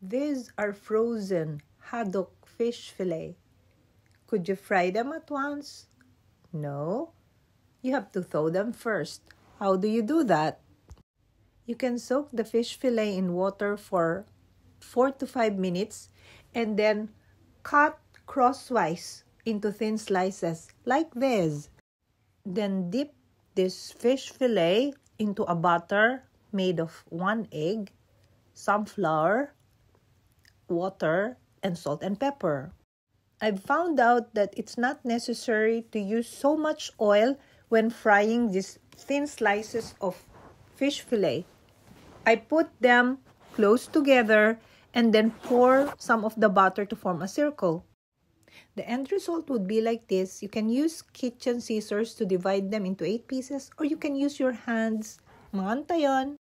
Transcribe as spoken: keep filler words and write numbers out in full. These are frozen haddock fish fillet. Could you fry them at once? No, you have to thaw them first. How do you do that? You can soak the fish fillet in water for four to five minutes and then cut crosswise into thin slices like this. Then dip this fish fillet into a batter made of one egg, some flour, water, and salt and pepper. I've found out that it's not necessary to use so much oil when frying these thin slices of fish fillet. I put them close together and then pour some of the batter to form a circle. The end result would be like this. You can use kitchen scissors to divide them into eight pieces, or you can use your hands. Maantayon!